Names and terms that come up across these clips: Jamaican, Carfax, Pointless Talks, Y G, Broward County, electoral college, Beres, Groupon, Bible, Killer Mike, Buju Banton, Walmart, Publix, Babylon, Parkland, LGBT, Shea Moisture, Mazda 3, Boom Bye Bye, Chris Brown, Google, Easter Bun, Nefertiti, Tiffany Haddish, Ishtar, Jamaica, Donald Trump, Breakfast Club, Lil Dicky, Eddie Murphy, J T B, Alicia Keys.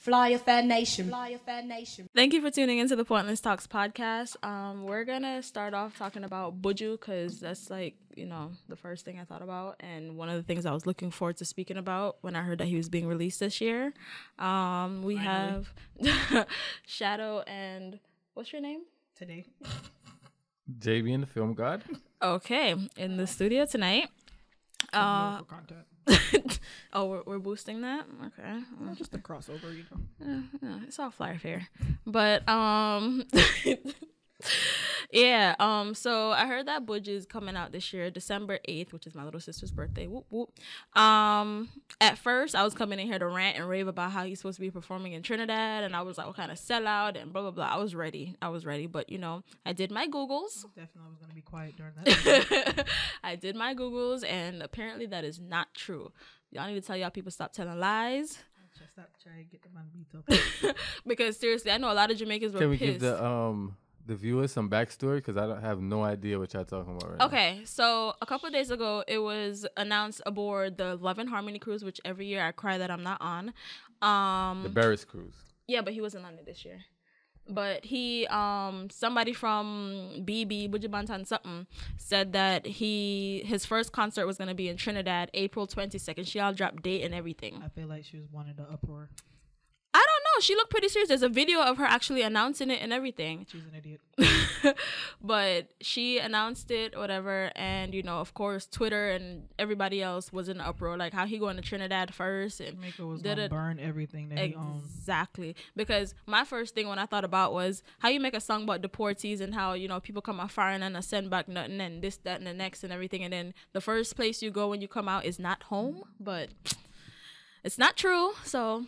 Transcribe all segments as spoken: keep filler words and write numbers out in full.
Fly a fair nation. Fly a fair nation. Thank you for tuning into the Pointless Talks podcast. Um, we're gonna start off talking about Buju because that's like you know the first thing I thought about, and one of the things I was looking forward to speaking about when I heard that he was being released this year. Um, we Finally. have Shadow and what's your name today? J B and the Film God. Okay, in the studio tonight. Uh, oh, we're, we're boosting that? Okay. Well, just a crossover, you know. Yeah, yeah, it's all flyer fair. But, um, yeah, um, so I heard that Buju is coming out this year, December eighth, which is my little sister's birthday. Whoop, whoop. Um, at first, I was coming in here to rant and rave about how he's supposed to be performing in Trinidad, and I was like, what kind of sellout, and blah, blah, blah. I was ready. I was ready, but, you know, I did my Googles. Definitely was going to be quiet during that. I did my Googles, and apparently that is not true. Y'all need to tell y'all people stop telling lies. Just stop trying to get them on beat up. Because seriously, I know a lot of Jamaicans were pissed. Can we pissed. give the um the viewers some backstory? Because I don't have no idea what y'all talking about right okay, now. Okay, so a couple of days ago, it was announced aboard the Love and Harmony cruise, which every year I cry that I'm not on. Um, the Beres cruise. Yeah, but he was in London this year. But he, um, somebody from B B, Buju Banton something, said that he his first concert was going to be in Trinidad, April twenty-second. She all dropped date and everything. I feel like she was one in the uproar. I don't know. She looked pretty serious. There's a video of her actually announcing it and everything. She's an idiot. But she announced it, whatever. And, you know, of course, Twitter and everybody else was in an uproar. Like, how he going to Trinidad first? And Jamaica was going to burn everything that he owned. Exactly. Because my first thing when I thought about was how you make a song about deportees and how, you know, people come out firing and send back nothing and this, that, and the next and everything. And then the first place you go when you come out is not home. But it's not true. So...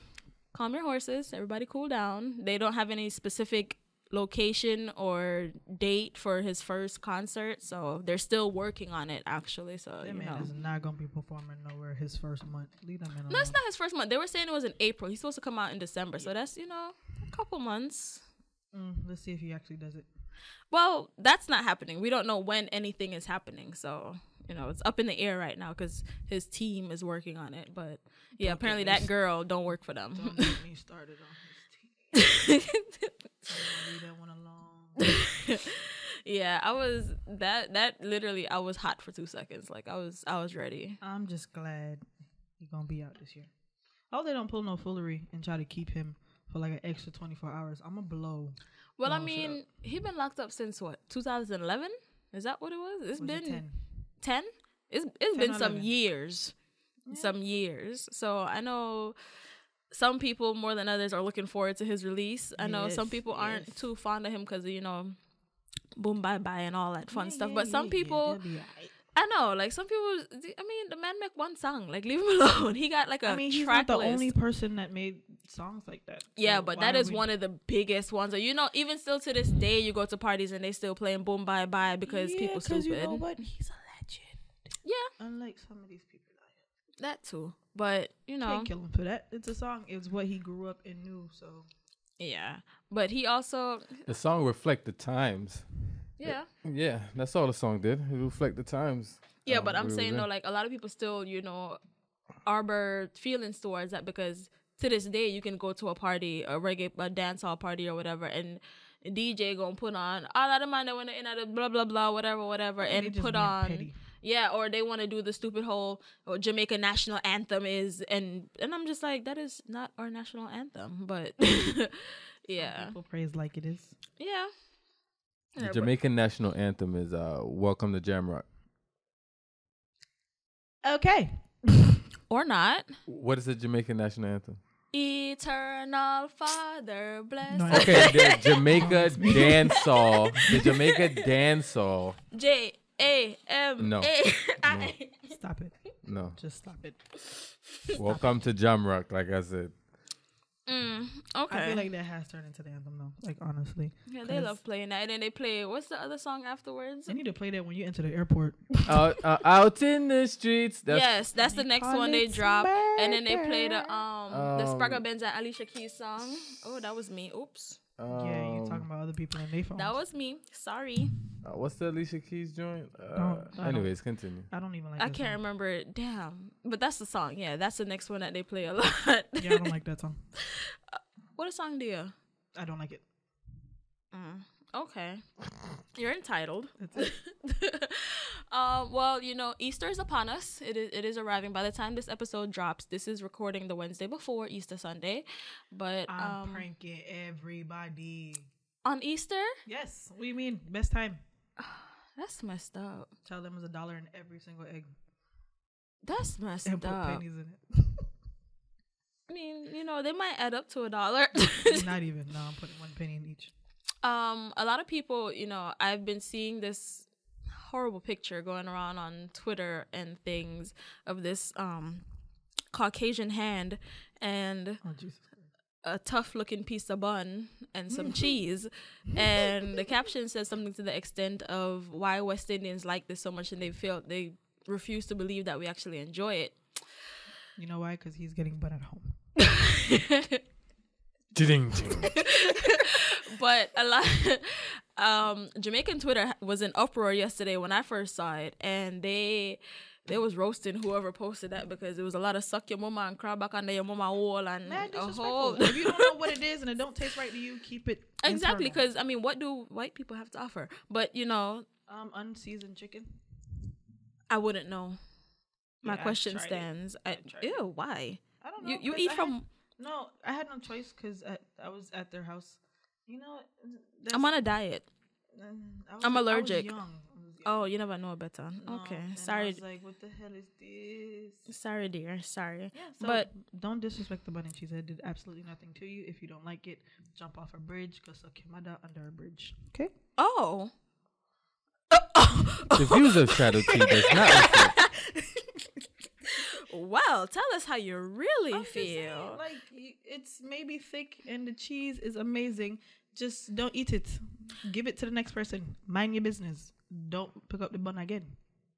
calm your horses. Everybody cool down. They don't have any specific location or date for his first concert, so they're still working on it, actually. So that you man know. is not going to be performing nowhere his first month. Leave that man alone. No, it's not his first month. They were saying it was in April. He's supposed to come out in December, yeah. So that's, you know, a couple months. Mm, let's see if he actually does it. Well, that's not happening. We don't know when anything is happening, so... you know, it's up in the air right now because his team is working on it. But yeah, don't apparently that girl don't work for them. Don't get me started on his team. Leave that one alone. Yeah, I was that that literally I was hot for two seconds. Like I was I was ready. I'm just glad he's gonna be out this year. I hope they don't pull no foolery and try to keep him for like an extra twenty-four hours. I'm gonna blow. Well, blow I mean, he been locked up since what? two thousand eleven? Is that what it was? It's was been. It ten? ten it's it's ten been some eleven. years yeah. some years so I know some people more than others are looking forward to his release. I yes, know some people aren't yes. too fond of him because you know Boom Bye Bye and all that fun yeah, stuff yeah, but some yeah, people yeah, right. I know like some people I mean the man make one song like leave him alone. He got like a I mean he's track not the list. only person that made songs like that so yeah but that is we... one of the biggest ones, you know. Even still to this day you go to parties and they still playing Boom Bye Bye because yeah, people stupid you know what? He's a yeah, unlike some of these people out here. That too, but you know, can't kill him for that. It's a song. It's what he grew up and knew. So yeah, but he also the song reflect the times. Yeah, it, yeah, that's all the song did. It reflect the times. Yeah, um, but I'm saying though, no, like a lot of people still, you know, harbor feelings towards that because to this day you can go to a party, a reggae, a dance hall party or whatever, and D J gonna put on all out of mind that when they in at the blah blah blah whatever whatever and, and put on. Petty. Yeah, or they want to do the stupid whole oh, Jamaica national anthem is, and and I'm just like, that is not our national anthem, but yeah. People praise like it is. Yeah. The yeah, Jamaican national anthem is uh, Welcome to Jamrock. Okay. Or not. What is the Jamaican national anthem? Eternal Father, bless. No, okay, the Jamaica dancehall. The Jamaica dancehall. J. A M no. A I no. Stop it. No. Just stop it. Stop Welcome it. to Jamrock, like I said. Mm, okay. I feel like that has turned into the anthem though. Like honestly. Yeah, they love playing that. And then they play what's the other song afterwards? They need to play that when you enter the airport. uh, uh, out in the streets. That's yes, that's the next one they drop. Murder. And then they play the um, um the Sparga Benz and Alicia Keys song. Oh, that was me. Oops. Um, yeah, you're talking about other people in their phones. That was me. Sorry. Uh, what's the Alicia Keys joint? Uh, anyways, continue. I don't even like I can't song. remember it. Damn. But that's the song. Yeah, that's the next one that they play a lot. Yeah, I don't like that song. What a song do you? I don't like it. Mm, okay. You're entitled. That's it. Uh, well, you know, Easter is upon us. It is, it is arriving. By the time this episode drops, this is recording the Wednesday before Easter Sunday. But I'm um, pranking everybody. On Easter? Yes. What do you mean? Best time. That's messed up. Tell them it's a dollar in every single egg. That's messed and up. And put pennies in it. I mean, you know, they might add up to a dollar. Not even. No, I'm putting one penny in each. Um, a lot of people, you know, I've been seeing this horrible picture going around on Twitter and things of this um, Caucasian hand and oh, Jesus. a tough-looking piece of bun and some cheese. And the caption says something to the extent of why West Indians like this so much and they feel they refuse to believe that we actually enjoy it. You know why? Because he's getting bun at home. Ding, ding. But a lot um Jamaican Twitter was in uproar yesterday when I first saw it, and they they was roasting whoever posted that because it was a lot of suck your mama and cry back under your mama wall and Man, a whole if you don't know what it is and it don't taste right to you, keep it exactly because I mean, what do white people have to offer? But you know, um unseasoned chicken. I wouldn't know. My yeah, question stands. I, ew, why? I don't know. You, you eat I from. Had, no, I had no choice because I, I was at their house. You know, I'm on a diet. Was, I'm allergic. I was young. I was young. Oh, you never know better. No, okay, sorry. I was like, what the hell is this? Sorry, dear. Sorry. Yeah, so but don't disrespect the bun and cheese. I did absolutely nothing to you. If you don't like it, jump off a bridge. Go suck your mother under a bridge. Okay. Oh. The views of Shadow T does not reflect. Well, tell us how you really I'm feel. Saying, like, it's maybe thick and the cheese is amazing. Just don't eat it. Give it to the next person. Mind your business. Don't pick up the bun again.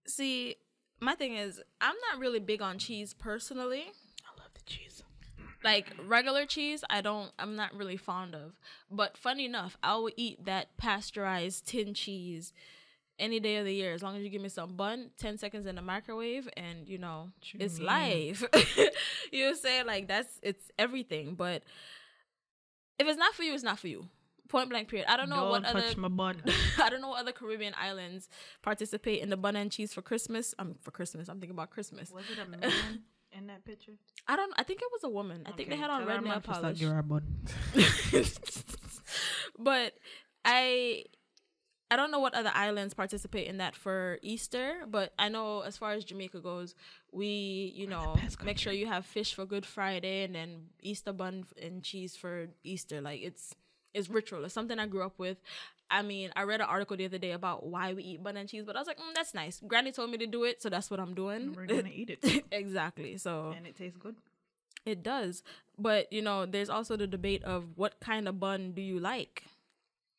See, my thing is, I'm not really big on cheese personally. I love the cheese. Like regular cheese, I don't. I'm not really fond of. But funny enough, I will eat that pasteurized tin cheese any day of the year, as long as you give me some bun, ten seconds in the microwave, and you know, True it's mean. life. You know what I'm saying? Like, that's it's everything. But if it's not for you, it's not for you. Point blank, period. I don't know don't what touch other my bun. I don't know what other Caribbean islands participate in the bun and cheese for Christmas. Um, for Christmas, I'm thinking about Christmas. Was it a man in that picture? I don't. I think it was a woman. Okay. I think they had on Tell red nail polish. But I. I don't know what other islands participate in that for Easter, but I know as far as Jamaica goes, we, you know, make sure you have fish for Good Friday and then Easter bun and cheese for Easter. Like, it's it's ritual. It's something I grew up with. I mean, I read an article the other day about why we eat bun and cheese, but I was like, mm, that's nice. Granny told me to do it, so that's what I'm doing. And we're going to eat it. Exactly. So and it tastes good. It does. But, you know, there's also the debate of what kind of bun do you like?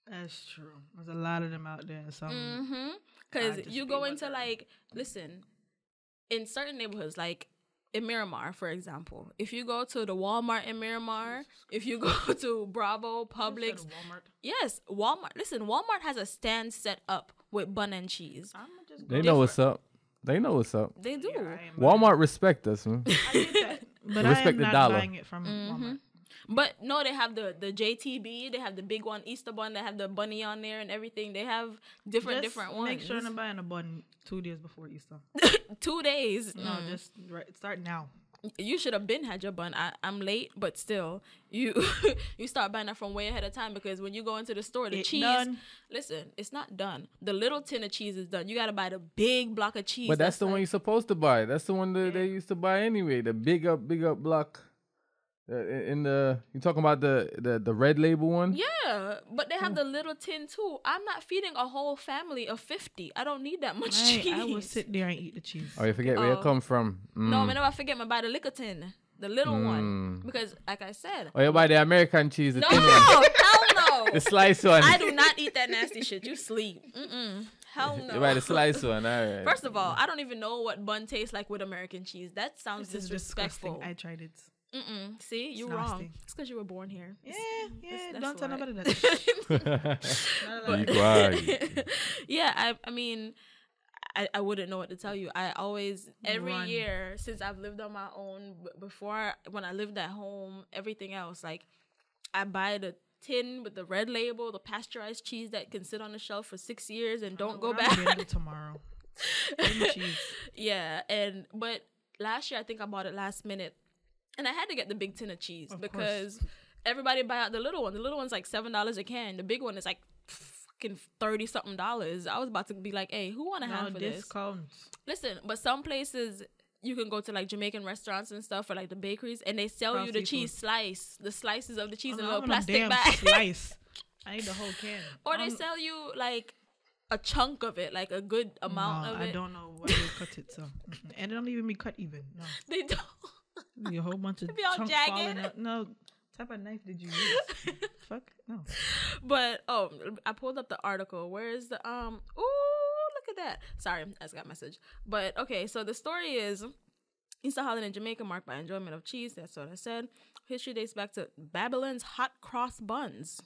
That's true. There's a lot of them out there. Some mm-hmm. Because you go into, like, listen, in certain neighborhoods, like in Miramar, for example, if you go to the Walmart in Miramar, if you go to Bravo, Publix. Walmart. Yes, Walmart. Listen, Walmart has a stand set up with bun and cheese. I'm just they know different. what's up. They know what's up. They do. Yeah, Walmart respect us, man. I get that. But I am not dollar. buying it from mm-hmm. Walmart. But no, they have the, the J T B, they have the big one, Easter bun, they have the bunny on there and everything. They have different, just different ones. Make sure you're not buying a bun two days before Easter. Two days? No, mm. just right, start now. You should have been had your bun. I, I'm late, but still, you you start buying that from way ahead of time because when you go into the store, the it cheese, done. listen, it's not done. The little tin of cheese is done. You got to buy the big block of cheese. But that's, that's the like, one you're supposed to buy. That's the one that yeah. they used to buy anyway, the big up, big up block. Uh, in the you talking about the, the the red label one? Yeah, but they have Ooh. the little tin too. I'm not feeding a whole family of fifty. I don't need that much right, cheese. I will sit there and eat the cheese. Oh, you forget uh, where it come from? Mm. No, man, I forget. I buy the liquor tin, the little mm. one, because like I said, oh, you buy the American cheese. The no, thin hell no, the slice one. I do not eat that nasty shit. You sleep. Mm-mm. Hell no. You buy the slice one. All right. First of all, I don't even know what bun tastes like with American cheese. That sounds this disrespectful. I tried it. Mm-mm. See, you're wrong. Nasty. It's because you were born here. Yeah, it's, yeah. It's, don't tell nobody that. Yeah, I, I mean, I, I wouldn't know what to tell you. I always, every Run. year since I've lived on my own, before when I lived at home, everything else, like, I buy the tin with the red label, the pasteurized cheese that can sit on the shelf for six years and don't go back. I'm getting tomorrow. Cheese. Yeah, and but last year I think I bought it last minute, and I had to get the big tin of cheese of because course. Everybody buy out the little one. The little one's like seven dollars a can. The big one is like fucking thirty something dollars. I was about to be like, hey, who want to have for this? Discounts. Listen, but some places. You can go to like Jamaican restaurants and stuff or like the bakeries and they sell Cross you the seafood. Cheese slice, the slices of the cheese oh, in a little plastic damn bag. Slice. I need the whole can. Or I'm... they sell you like a chunk of it, like a good amount no, of I it. I don't know why they cut it. So, mm-hmm. And they don't even be cut even. No, they don't. Be a whole bunch of be all jagged. No, type of knife did you use? Fuck no. But oh, I pulled up the article. Where is the um? Ooh. Look at that. Sorry, I just got a message. But okay, so the story is Easter holiday in Jamaica marked by enjoyment of cheese. That's what I said. History dates back to Babylon's hot cross buns.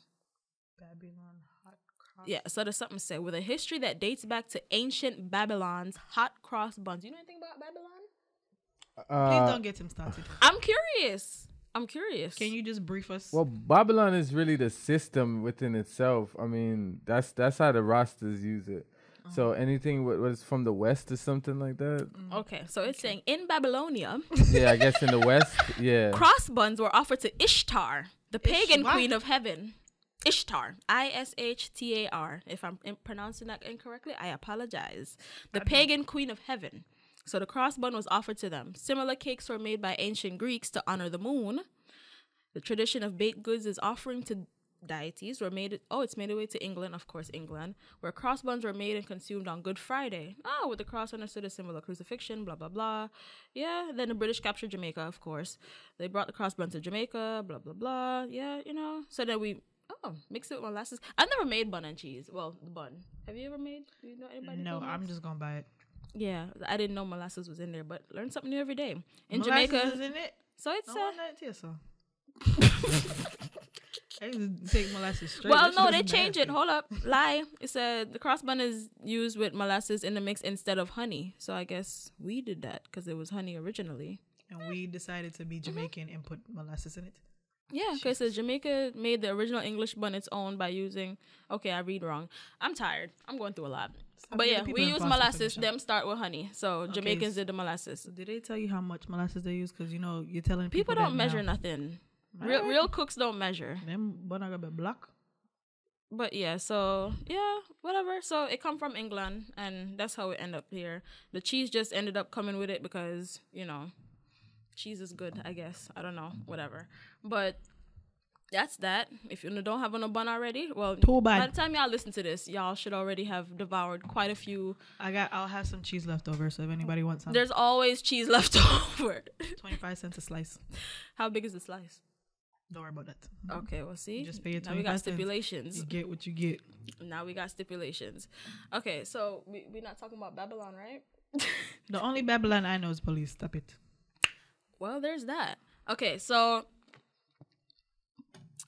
Babylon hot cross. Yeah, so there's something to say with a history that dates back to ancient Babylon's hot cross buns. You know anything about Babylon? Uh, Please don't get him started. I'm curious. I'm curious. Can you just brief us? Well, Babylon is really the system within itself. I mean, that's that's how the Rastas use it. So anything what was from the West or something like that. Okay, so it's saying in Babylonia. Yeah, I guess in the West. Yeah. Cross buns were offered to Ishtar, the pagan Ish queen of heaven. Ishtar, I S H T A R. If I'm pronouncing that incorrectly, I apologize. The pagan queen of heaven. So the cross bun was offered to them. Similar cakes were made by ancient Greeks to honor the moon. The tradition of baked goods is offering to deities were made oh it's made away to England, of course, England, where cross buns were made and consumed on Good Friday. Oh, with the cross understood as symbol of crucifixion, blah blah blah. Yeah, then the British captured Jamaica, of course. They brought the cross bun to Jamaica, blah blah blah. Yeah, you know. So then we oh mix it with molasses. I've never made bun and cheese. Well, the bun. Have you ever made? Do you know anybody? No, I'm just gonna buy it. Yeah, I didn't know molasses was in there, but learn something new every day. In molasses Jamaica, is in it. So it's no, uh, it so. I take molasses straight. Well, no, they changed it. Hold up. Lie. It said the cross bun is used with molasses in the mix instead of honey. So I guess we did that because it was honey originally. And we decided to be Jamaican mm-hmm. and put molasses in it. Yeah, because it says Jamaica made the original English bun its own by using... Okay, I read wrong. I'm tired. I'm going through a lot. Stop but yeah, we use molasses. Them start with honey. So okay, Jamaicans so did the molasses. So did they tell you how much molasses they use? Because, you know, you're telling people... People don't measure now. Nothing. Real, real cooks don't measure. Them bun are gonna be black. But yeah, so yeah, whatever. So it come from England, and that's how it end up here. The cheese just ended up coming with it because you know, cheese is good. I guess I don't know, whatever. But that's that. If you don't have no bun already, well, too bad. By the time y'all listen to this, y'all should already have devoured quite a few. I got. I'll have some cheese left over. So if anybody wants some, there's always cheese left over. Twenty-five cents a slice. How big is the slice? Don't worry about that. Okay, well, see? Just pay your now we got stipulations. You get what you get. Now we got stipulations. Okay, so we, we're not talking about Babylon, right? The only Babylon I know is police. Stop it. Well, there's that. Okay, so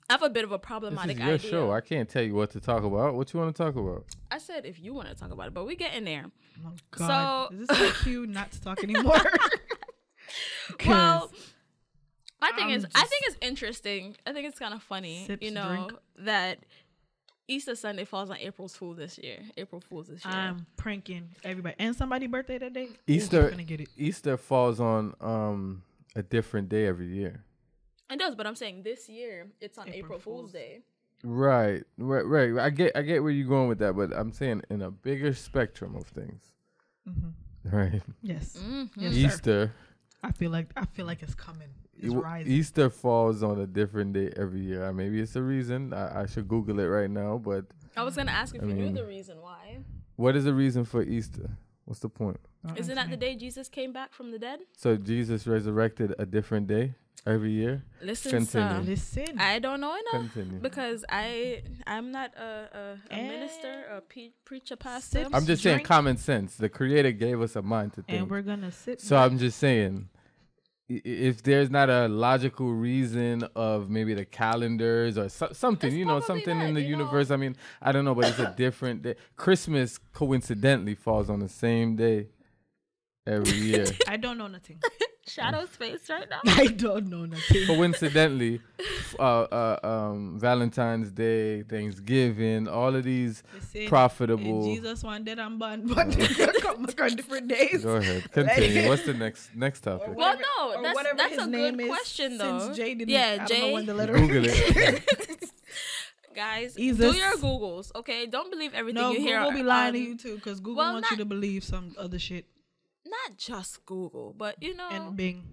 I have a bit of a problematic idea. This is your idea. Show. I can't tell you what to talk about. What you want to talk about? I said if you want to talk about it, but we're getting there. Oh, God. So, is this a cue not to talk anymore? Well... I think I'm it's I think it's interesting. I think it's kind of funny, sips, you know, drink. That Easter Sunday falls on April's Fool this year. April Fool's this year. I'm pranking everybody. And somebody's birthday that day. Easter gonna get it. Easter falls on um a different day every year. It does, but I'm saying this year it's on April, April Fool's Day. Right. Right, right. I get I get where you're going with that, but I'm saying in a bigger spectrum of things. Mm-hmm. Right. Yes. Mm-hmm. Yes, Easter. Sir. I feel like I feel like it's coming. It's rising. Easter falls on a different day every year. Maybe it's a reason. I, I should Google it right now, but I was gonna ask if I you mean, knew the reason why. What is the reason for Easter? What's the point? Don't Isn't that me. The day Jesus came back from the dead? So Jesus resurrected a different day every year. Listen, sir, listen. I don't know enough Continue. because I I'm not a, a, a eh. minister, a pe preacher, pastor. I'm just drink. saying common sense. The Creator gave us a mind to think, and we're gonna sit. So back. I'm just saying. If there's not a logical reason of maybe the calendars or so, something, it's you know, something that, in the universe. Know. I mean, I don't know, but it's a different day. Christmas coincidentally falls on the same day every year. I don't know nothing. shadow space right now? I don't know nothing. Coincidentally, uh, uh, um, Valentine's Day, Thanksgiving, all of these Listen, profitable. Jesus wanted and born, but on different days. Go ahead, continue. What's the next next topic? Well, no, that's, that's a good question, though. Since Jay didn't, yeah, I Jay, don't know when the letter Google it. Guys, Jesus. Do your Googles, okay? Don't believe everything no, you hear. No, Google be lying um, to you too, because Google well, wants you to believe some other shit. Not just Google, but you know. And Bing.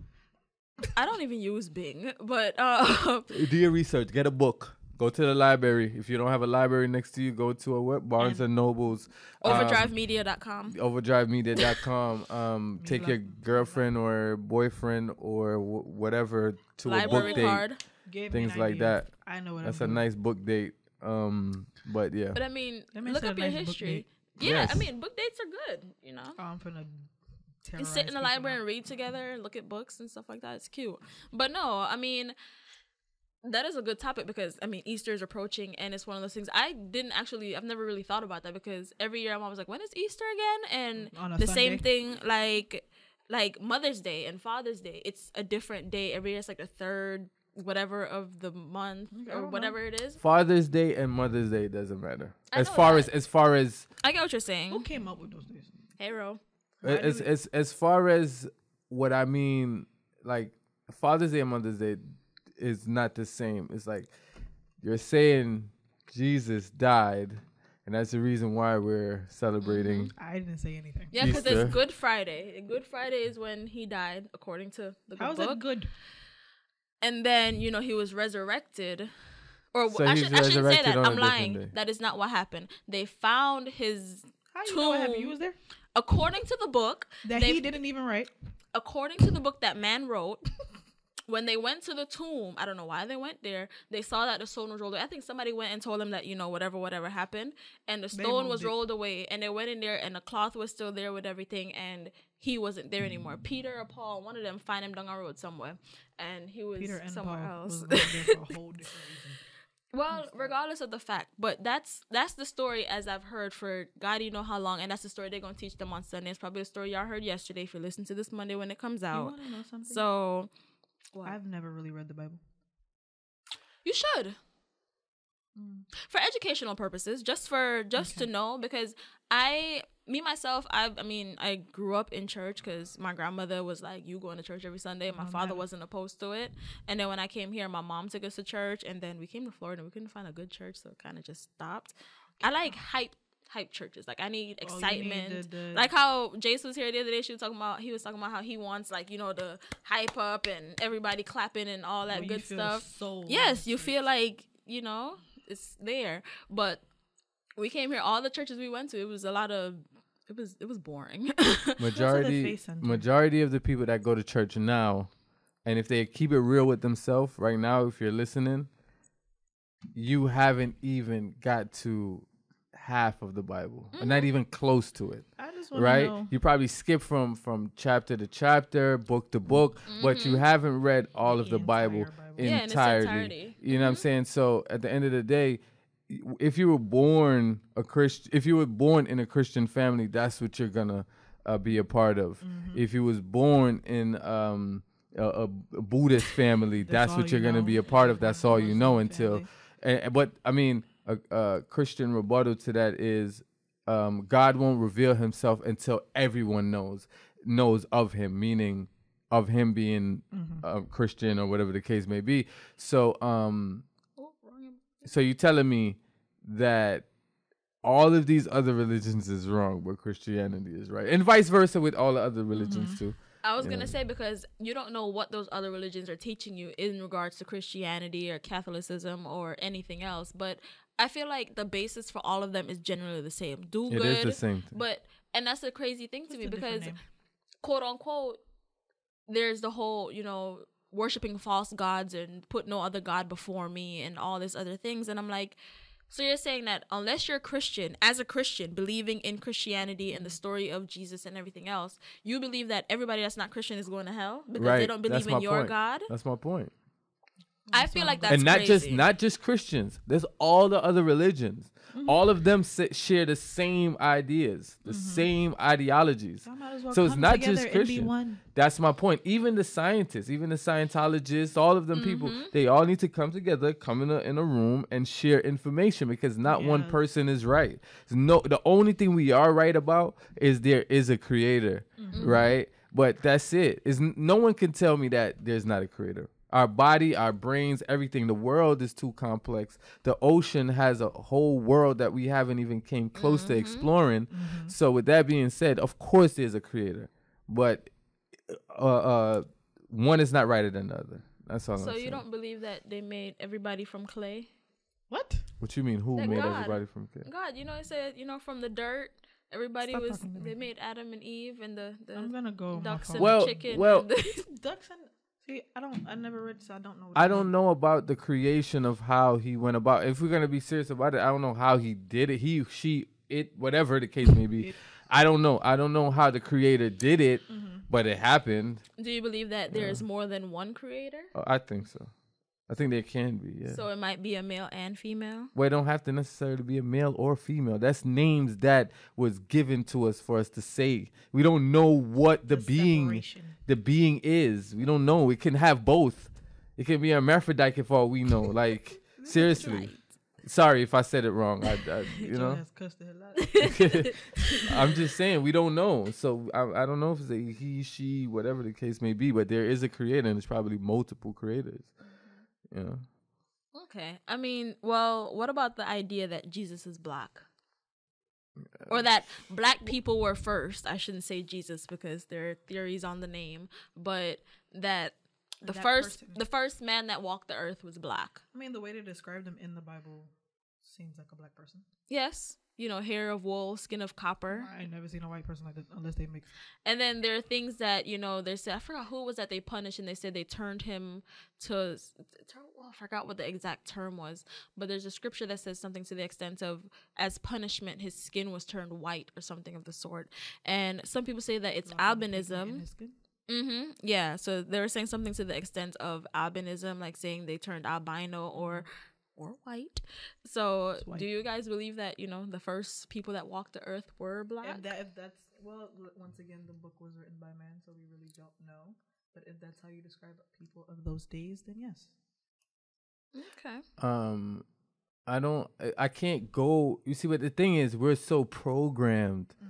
I don't even use Bing, but uh, do your research. Get a book. Go to the library. If you don't have a library next to you, go to a web, Barnes and, and Nobles. Overdrive media dot com. Overdrive media dot com. Um, take your girlfriend or boyfriend or w whatever to library a book card. Date. Give things like idea. That. I know what That's I'm a doing. Nice book date. Um, but yeah. But I mean, look up your nice history. Yeah, yes. I mean, book dates are good. You know. Oh, I'm finna you sit in the library out. And read together, and look at books and stuff like that. It's cute. But no, I mean, that is a good topic because I mean, Easter is approaching, and it's one of those things I didn't actually. I've never really thought about that because every year I'm always like, when is Easter again? And the Sunday. Same thing like like Mother's Day and Father's Day. It's a different day every year. It's like the third. Whatever of the month or whatever know. It is. Father's Day and Mother's Day doesn't matter. I as far that. as as far as I get what you're saying. Who came up with those days? Hey, Ro. As as as far as what I mean, like Father's Day and Mother's Day is not the same. It's like you're saying Jesus died, and that's the reason why we're celebrating. Mm-hmm. I didn't say anything. Yeah, because it's Good Friday. Good Friday is when he died, according to the good How book. How is it good? And then, you know, he was resurrected. Or so I, should, I shouldn't say that. I'm lying. Day. That is not what happened. They found his How tomb. You know what happened? You was there? According to the book. That he didn't even write. According to the book that man wrote, when they went to the tomb, I don't know why they went there, they saw that the stone was rolled away. I think somebody went and told them that, you know, whatever, whatever happened. And the stone was it. rolled away. And they went in there and the cloth was still there with everything. And he wasn't there anymore. Peter or Paul, one of them, find him down our road somewhere, and he was Peter and somewhere Paul else. Was a whole well, regardless of the fact, but that's that's the story as I've heard for God, you know how long, and that's the story they're gonna teach them on Sunday. It's probably the story y'all heard yesterday. If you listen to this Monday when it comes out, you wanna know something? So what? I've never really read the Bible. You should. For educational purposes, just for just okay. to know, because I, me myself, I, I mean, I grew up in church because my grandmother was like, "You going to church every Sunday." My oh, father man. wasn't opposed to it, and then when I came here, my mom took us to church, and then we came to Florida. We couldn't find a good church, so it kind of just stopped. I like hype, hype churches. Like I need excitement. Oh, need the, the like how Jace was here the other day. She was talking about he was talking about how he wants like you know the hype up and everybody clapping and all that oh, good stuff. So yes, you feel like you know. It's there, but we came here. All the churches we went to, it was a lot of, it was it was boring. majority majority of the people that go to church now, and if they keep it real with themselves right now, if you're listening, you haven't even got to half of the Bible, mm-hmm. or not even close to it. I just want right? to know. You probably skip from from chapter to chapter, book to book, mm-hmm. but you haven't read all the of the Bible. Bible. Yeah, entirety. entirety. You know mm-hmm. what I'm saying? So at the end of the day, if you were born a Christ, if you were born in a Christian family, that's what you're gonna uh, be a part of. Mm-hmm. If you was born in um, a, a Buddhist family, that's, that's what you're you gonna know. be a part of. That's, that's all you know until. And, but I mean, a, a Christian rebuttal to that is um, God won't reveal Himself until everyone knows knows of Him. Meaning. Of him being mm-hmm. a Christian or whatever the case may be. So, um, oh, so you're telling me that all of these other religions is wrong, but Christianity is right, and vice versa with all the other religions mm-hmm. too. I was gonna know. say because you don't know what those other religions are teaching you in regards to Christianity or Catholicism or anything else, but I feel like the basis for all of them is generally the same. Do good, it is the same thing. But and that's the crazy thing What's to me because, quote unquote. There's the whole, you know, worshiping false gods and put no other God before me and all these other things. And I'm like, so you're saying that unless you're a Christian, as a Christian, believing in Christianity and the story of Jesus and everything else, you believe that everybody that's not Christian is going to hell because right. they don't believe that's in your point. God? That's my point. I feel like that's and not crazy. just not just Christians. There's all the other religions. Mm-hmm. All of them sit, share the same ideas, the mm-hmm. same ideologies. So, well so it's not just Christian. That's my point. Even the scientists, even the Scientologists, all of them mm-hmm. people, they all need to come together, come in a, in a room and share information, because not yeah. one person is right. No, the only thing we are right about is there is a creator, mm-hmm. right? But that's it. Is no one can tell me that there's not a creator. Our body, our brains, everything. The world is too complex. The ocean has a whole world that we haven't even came close mm-hmm. to exploring. Mm-hmm. So with that being said, of course there's a creator, but uh, uh, one is not righter than the other. That's all so I'm saying. So you don't believe that they made everybody from clay? What? What you mean? Who that made God. everybody from clay? God, you know, it said, you know, from the dirt. Everybody Stop was, they made Adam and Eve and the, the I'm gonna go ducks and well, chicken. Well, and the ducks and... I don't. I never read, so I don't know. What I don't mean. know about the creation of how he went about. If we're gonna be serious about it, I don't know how he did it. He, she, it, whatever the case may be. I don't know. I don't know how the creator did it, mm-hmm. but it happened. Do you believe that there yeah. is more than one creator? Oh, I think so. I think there can be. Yeah. So it might be a male and female. Well, it don't have to necessarily be a male or female. That's names that was given to us for us to say. We don't know what the, the being. Separation. The being is. We don't know. It can have both. It can be a hermaphrodite for all we know. Like, seriously. Right. Sorry if I said it wrong. I, I, you know, I'm just saying we don't know. So I, I don't know if it's a he, she, whatever the case may be. But there is a creator, and there's probably multiple creators. You know. Okay. I mean, well, what about the idea that Jesus is black? Or that black people were first. I shouldn't say Jesus because there are theories on the name, but that the that first person. the first man that walked the earth was black. I mean, the way they describe them in the Bible seems like a black person. Yes. You know, hair of wool, skin of copper. I never seen a white person like that unless they mix. And then there are things that, you know, they said, I forgot who was that they punished, and they said they turned him to, well, I forgot what the exact term was, but there's a scripture that says something to the extent of, as punishment, his skin was turned white or something of the sort. And some people say that it's albinism. Mm-hmm. Yeah. So they were saying something to the extent of albinism, like saying they turned albino or... or white. So white. Do you guys believe that, you know, the first people that walked the earth were black? If, that, if that's, well, once again, the book was written by man, so we really don't know. But if that's how you describe people of those days, then yes. Okay. Um, I don't, I can't go, you see, but the thing is, we're so programmed mm-hmm.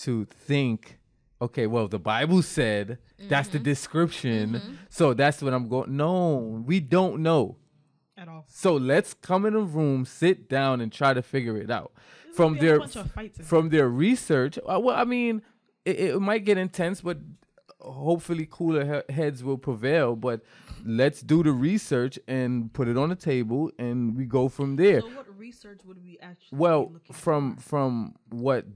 to think, okay, well, the Bible said, mm-hmm. that's the description, mm-hmm. so that's what I'm going, no, we don't know. At all. So let's come in a room, sit down, and try to figure it out. This from their from their research. Well, I mean, it, it might get intense, but hopefully cooler he heads will prevail. But let's do the research and put it on the table, and we go from there. So what research would we actually? Well, be looking from for? from what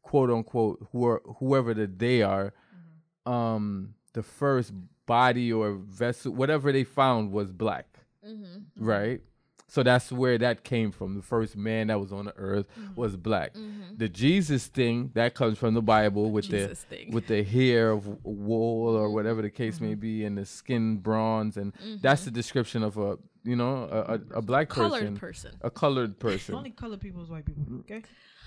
quote unquote who are, whoever that they are, mm-hmm. um, the first body or vessel, whatever they found, was black. Mm-hmm. Right? So that's where that came from. The first man that was on the earth mm-hmm. was black. Mm-hmm. The Jesus thing, that comes from the Bible with Jesus the thing. with the hair of wool or whatever the case mm-hmm. may be, and the skin bronze, and mm-hmm. that's the description of a, you know, a, a, a black person. Colored person. A colored person. Only colored people is white people, okay?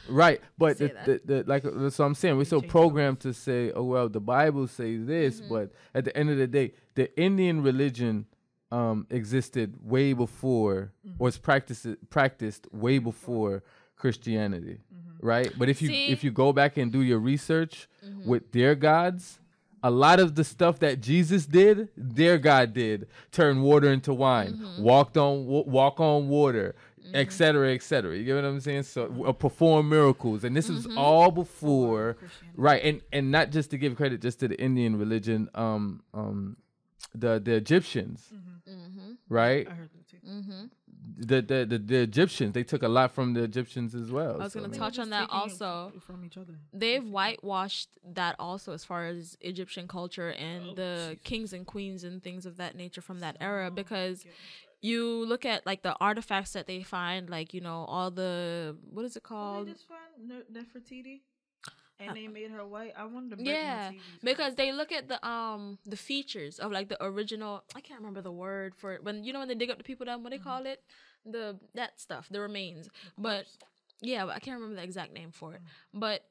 Right, but the, the, the, like so I'm saying, we're so programmed to say, oh, well, the Bible says this, mm-hmm. but at the end of the day, the Indian religion Um, existed way before, mm-hmm. or was practiced practiced way before Christianity, mm-hmm. right? But if you See? if you go back and do your research mm-hmm. with their gods, a lot of the stuff that Jesus did, their God did: turn water into wine, mm-hmm. walked on w walk on water, mm-hmm. et cetera, et cetera. You get what I'm saying? So uh, perform miracles, and this is mm-hmm. all before, right? And and not just to give credit just to the Indian religion, um, um, the the Egyptians. Mm-hmm. Right? I heard that too. Mm-hmm. The, the, the, the Egyptians, they took a lot from the Egyptians as well. I was so. going to touch on that also. From each other. They've whitewashed that also as far as Egyptian culture and oh, the geez. kings and queens and things of that nature from that era, because you look at like the artifacts that they find, like, you know, all the, what is it called? They just found Nefertiti. And they made her white. I wanted to break yeah, my T V. Because they look at the um the features of like the original. I can't remember the word for it. When you know when they dig up the people down, what they mm-hmm. call it, the that stuff, the remains. But Yeah, but I can't remember the exact name for it. Mm. But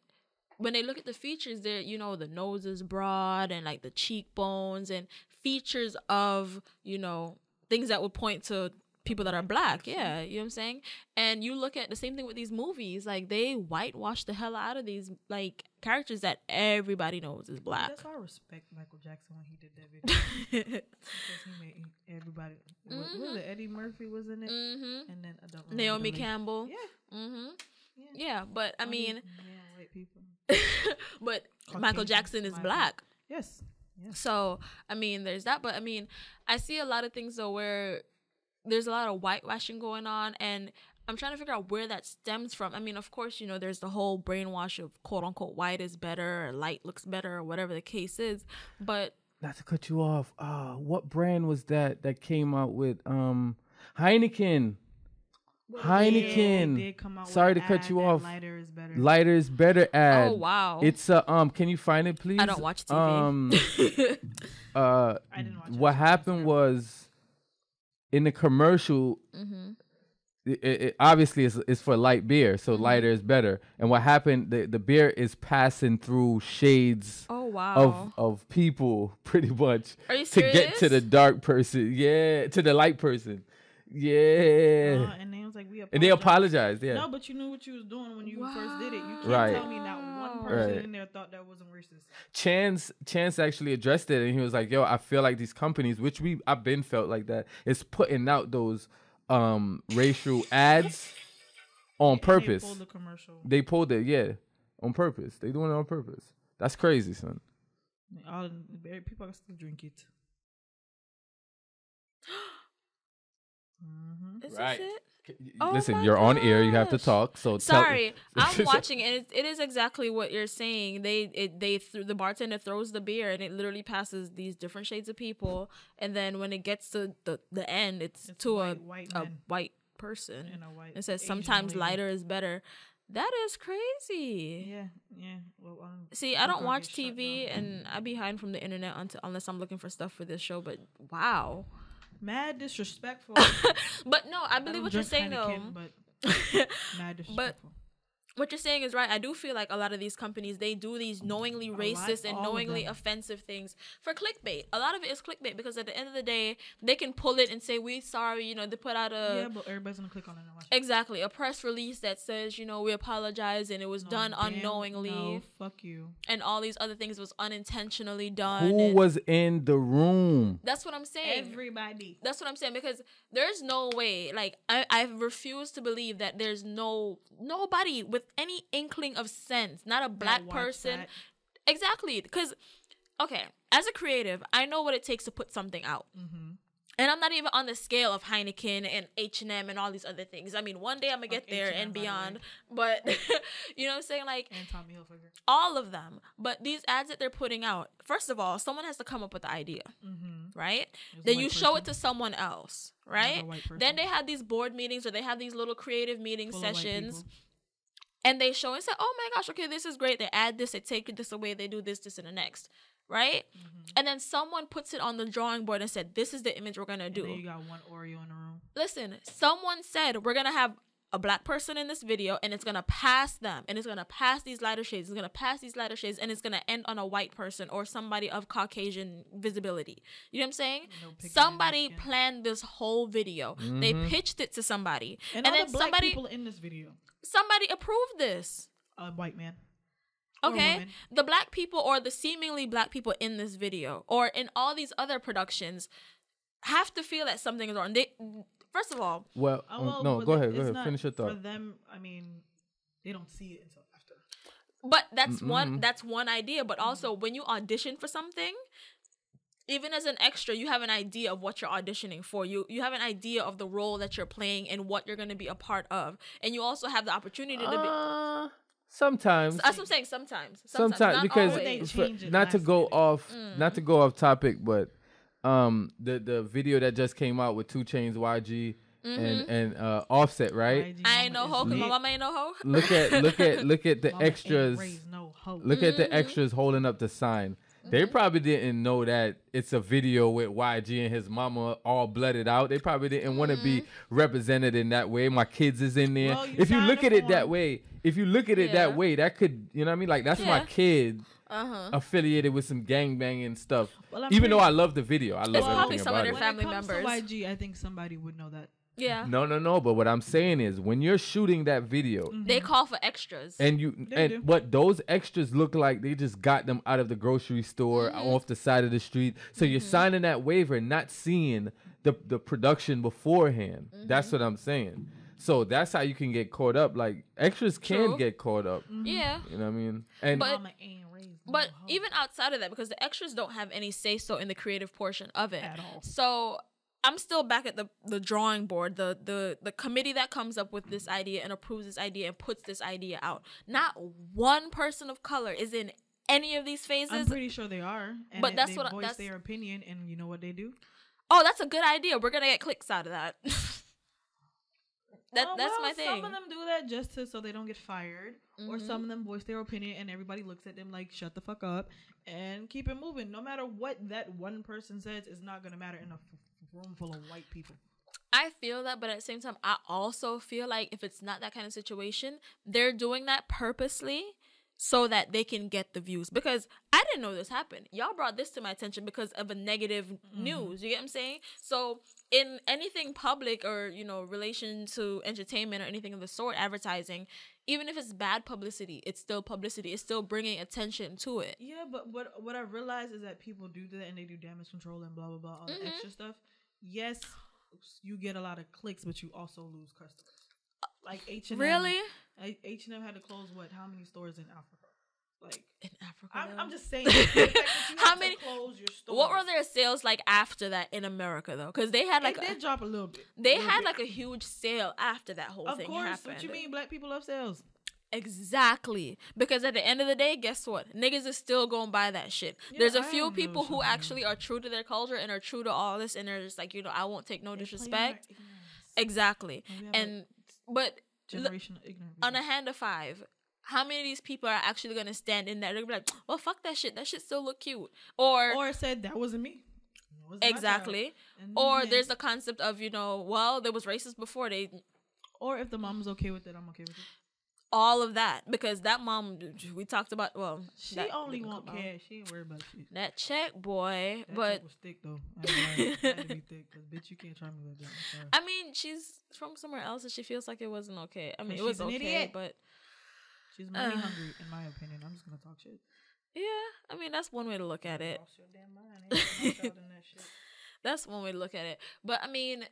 when they look at the features, there, you know, the nose is broad and like the cheekbones and features of, you know, things that would point to people that are black. Yeah, you know what I'm saying? And you look at the same thing with these movies. Like, they whitewash the hell out of these, like, characters that everybody knows is black. That's why I respect Michael Jackson when he did that video. Because he made everybody. Mm-hmm. Was it Eddie Murphy was in it? Mm-hmm. And then I don't remember. Naomi Campbell. Yeah. Mm-hmm. Yeah. yeah, but I mean... Yeah, white people. But Caucasian, Michael Jackson is black. Yes. yes. So, I mean, there's that. But, I mean, I see a lot of things, though, where... there's a lot of whitewashing going on, and I'm trying to figure out where that stems from. I mean, of course, you know, there's the whole brainwash of quote-unquote white is better, or light looks better, or whatever the case is, but... Not to cut you off, uh, what brand was that that came out with um, Heineken? Well, Heineken. Yeah, sorry to cut you off. Lighter is better. Lighter is better ad. Oh, wow. It's a, um, can you find it, please? I don't watch T V. Um, uh, I didn't watch what happened was... in the commercial, mm-hmm. it, it, obviously it's, it's for light beer, so mm-hmm. lighter is better. And what happened, the, the beer is passing through shades oh, wow. of, of people, pretty much. Are you serious? To get to the dark person. Yeah, to the light person. Yeah. Uh, and they was like, we apologized. And they apologized, yeah. No, but you knew what you was doing when you wow. first did it. You can't right. tell me not one person right. in there thought that wasn't racist. Chance Chance actually addressed it, and he was like, yo, I feel like these companies, which we I've been felt like that, is putting out those um racial ads on and purpose. They pulled the commercial. They pulled it, yeah. On purpose. They doing it on purpose. That's crazy, son. All, people can still drink it. Mm-hmm. Is right. this it? Oh, listen, you're gosh. on air. You have to talk. So sorry, tell I'm watching, and it, it is exactly what you're saying. They it, they th the bartender throws the beer, and it literally passes these different shades of people. And then when it gets to the the end, it's, it's to white, a white a white person. And a white it says Asian sometimes lady. Lighter is better. That is crazy. Yeah, yeah. Well, um, see, I don't watch T V, and I be hiding from the internet until unless I'm looking for stuff for this show. But wow. Mad disrespectful. But no, I believe I what you're saying Heineken, though. But mad disrespectful. But what you're saying is right. I do feel like a lot of these companies, they do these knowingly racist and knowingly offensive things for clickbait. A lot of it is clickbait because at the end of the day, they can pull it and say, we sorry, you know, they put out a... Yeah, but everybody's going to click on it and watch it. Exactly. A press release that says, you know, we apologize and it was no, done unknowingly. No, fuck you. And all these other things was unintentionally done. Who was in the room? That's what I'm saying. Everybody. That's what I'm saying because there's no way, like, I, I refuse to believe that there's no, nobody with any inkling of sense, not a black person. That. Exactly. Because, okay, as a creative, I know what it takes to put something out. Mm-hmm. And I'm not even on the scale of Heineken and H and M and all these other things. I mean, one day I'm going to get there and beyond. But, you know what I'm saying? Like, and Tommy Hilfiger. All of them. But these ads that they're putting out, first of all, someone has to come up with the idea, mm-hmm. right? Then you show it to someone else, right? Then they have these board meetings or they have these little creative meeting sessions. And they show and say, oh my gosh, okay, this is great. They add this, they take this away, they do this, this, and the next. Right? Mm-hmm. And then someone puts it on the drawing board and said, this is the image we're going to do. Then you got one Oreo in the room. Listen, someone said, we're going to have a black person in this video and it's going to pass them. And it's going to pass these lighter shades. It's going to pass these lighter shades and it's going to end on a white person or somebody of Caucasian visibility. You know what I'm saying? No somebody planned this whole video. Mm-hmm. They pitched it to somebody. And, and all then the black somebody, people in this video. Somebody approved this. A white man. Okay. The black people or the seemingly black people in this video or in all these other productions have to feel that something is wrong. They, first of all. Well, uh, well no, go ahead. Go ahead. Finish your thought. For them, I mean, they don't see it until after. But that's mm-hmm. one that's one idea. But also mm-hmm. when you audition for something, even as an extra, you have an idea of what you're auditioning for. You you have an idea of the role that you're playing and what you're going to be a part of. And you also have the opportunity to uh, be... Sometimes. That's what I'm saying, sometimes. Sometimes, sometimes not because they change it not to go minute. off mm. not to go off topic, but um the, the video that just came out with two Chainz, Y G, mm-hmm. and, and uh, Offset, right? I ain't no hoe because my mama ain't no hoe. Look at look at look at the mama extras. No look mm-hmm. at the extras holding up the sign. Mm-hmm. They probably didn't know that it's a video with Y G and his mama all blooded out. They probably didn't want to mm-hmm. be represented in that way. My kids is in there. Well, if you look at it that way, if you look at it yeah. that way, that could, you know what I mean? Like, that's yeah. my kid uh-huh. affiliated with some gangbanging stuff. Well, Even pretty, though I love the video. I love it's probably some of their family members. When it comes to Y G, I think somebody would know that. Yeah. No, no, no. But what I'm saying is, when you're shooting that video, mm-hmm. they call for extras, and you they and do. What those extras look like, they just got them out of the grocery store, mm-hmm. off the side of the street. So mm-hmm. you're signing that waiver, not seeing the the production beforehand. Mm-hmm. That's what I'm saying. So that's how you can get caught up. Like, extras True. can get caught up. Mm-hmm. Yeah. You know what I mean? And but, but even outside of that, because the extras don't have any say so in the creative portion of it at all. So I'm still back at the, the drawing board, the, the, the committee that comes up with this idea and approves this idea and puts this idea out. Not one person of color is in any of these phases. I'm pretty sure they are. And but that's they what voice that's, their opinion, and you know what they do? Oh, that's a good idea. We're going to get clicks out of that. that oh, That's well, my thing. Some of them do that just to, so they don't get fired. Mm-hmm. Or some of them voice their opinion and everybody looks at them like, shut the fuck up and keep it moving. No matter what that one person says, it's not going to matter in a room full of white people. I feel that, but at the same time, I also feel like if it's not that kind of situation, they're doing that purposely so that they can get the views. Because I didn't know this happened. Y'all brought this to my attention because of a negative mm-hmm. news. You get what I'm saying? So in anything public or, you know, relation to entertainment or anything of the sort, advertising, even if it's bad publicity, it's still publicity. It's still bringing attention to it. Yeah, but what what I realized is that people do that and they do damage control and blah, blah, blah, all mm-hmm. the extra stuff. Yes, you get a lot of clicks, but you also lose customers. Like H and M. Really? H and M had to close, what, how many stores in Africa? Like, in Africa? I'm, I'm just saying. How many? Close your stores. What were their sales like after that in America, though? Because they had like... They did drop a little bit. They little had bit. like a huge sale after that whole of thing course, happened. Of course. What you mean? Black people love sales. Exactly, because at the end of the day, guess what? Niggas is still gonna buy that shit. Yeah, There's a I few people who actually are true to their culture and are true to all this, and they're just like, you know, I won't take no disrespect. Exactly, and but generational ignorance. On a hand of five, how many of these people are actually gonna stand in that? They're gonna be like, well, fuck that shit. That shit still look cute, or or said that wasn't me. Wasn't exactly, or then, there's a concept of, you know, well, there was racist before they, or if the mom's okay with it, I'm okay with it. All of that, because that mom we talked about. Well, she that, only want cash. She ain't worried about shit. That check, boy. That but check was thick though. I, I, I had to be thick, 'cause bitch, you can't try me like that. I mean, she's from somewhere else, and she feels like it wasn't okay. I mean, it was okay, idiot. But she's money uh, hungry, in my opinion. I'm just gonna talk shit. Yeah, I mean that's one way to look at it. That's one way to look at it. But I mean,